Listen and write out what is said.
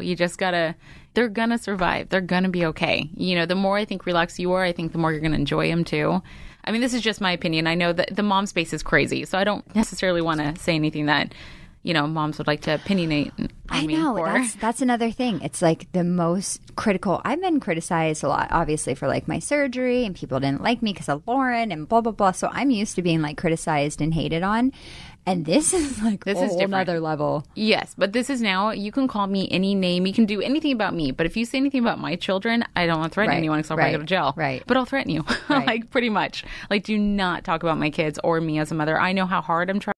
You just gotta, they're gonna survive. They're gonna be okay. You know, the more I think relaxed you are, I think the more you're gonna enjoy them too. I mean, this is just my opinion. I know that the mom space is crazy, so I don't necessarily want to say anything that, you know, moms would like to opinionate on me. I know, that's another thing. It's like the most critical. I've been criticized a lot, obviously, for like my surgery, and people didn't like me because of Lauren and blah, blah, blah. So I'm used to being like criticized and hated on. And this is like a whole another level. Yes, but this is now, you can call me any name. You can do anything about me. But if you say anything about my children, I don't want to threaten anyone because I'll probably go to jail. Right. But I'll threaten you, like pretty much. Like, do not talk about my kids or me as a mother. I know how hard I'm trying.